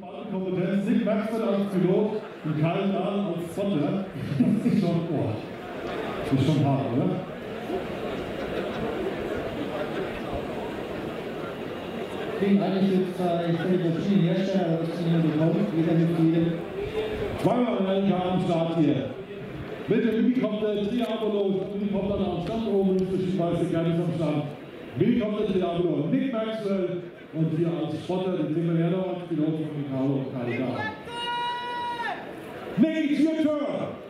Kompetenz, Nick Maxwell als Pilot und Karl Dahl als Zottler. Das ist schon, das ist schon hart, oder? Deswegen eigentlich jetzt, ich denke, verschiedene Hersteller, aber ich bin hier gekommen, jeder mit jedem. Zweimal Karl am Start hier. Mit dem Helikopter Triabolo, Helikopter am Stand oben, ich weiß nicht, gar nicht am Stand. Helikopter Triabolo, Nick Maxwell. Und hier als Spotter, den sehen wir ja noch, die Leute von Nick Maxwell. Nick, it's your turn!